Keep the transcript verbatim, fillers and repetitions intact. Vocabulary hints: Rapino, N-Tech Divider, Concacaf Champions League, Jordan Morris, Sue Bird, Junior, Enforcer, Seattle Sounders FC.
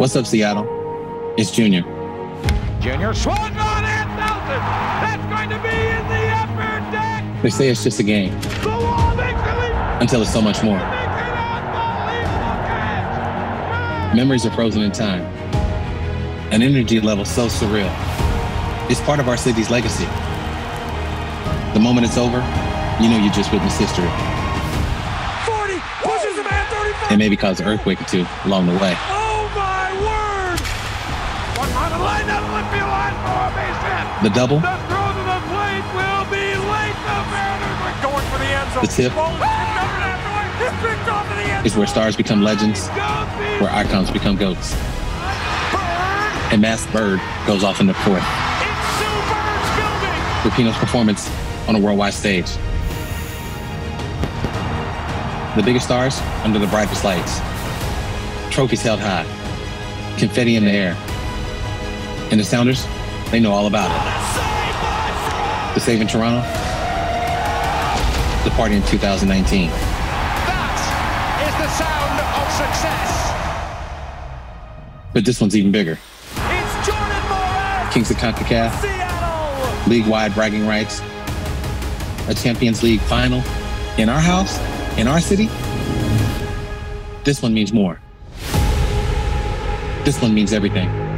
What's up, Seattle? It's Junior. Junior swung on and belted. That's going to be in the upper deck. They say it's just a game. Until it's so much more. Memories are frozen in time. An energy level so surreal. It's part of our city's legacy. The moment it's over, you know you just witnessed history. forty pushes the man, thirty-five. It maybe caused an earthquake or two along the way. Oh my word! One on the line, that'll be line for a base hit. The double. The throw to the plate will be late. The Mariners are going for the end zone. The tip. It's where stars become legends, where icons become goats. Bird. And Mass Bird goes off in the fourth. It's Sue Bird's building. Rapino's performance on a worldwide stage. The biggest stars under the brightest lights. Trophies held high. Confetti in the air. And the Sounders, they know all about it. The save in Toronto. The party in two thousand nineteen. That is the sound of success. But this one's even bigger. It's Jordan Morris. Kings of Concacaf. Seattle. League-wide bragging rights. A Champions League final in our house, in our city. This one means more. This one means everything.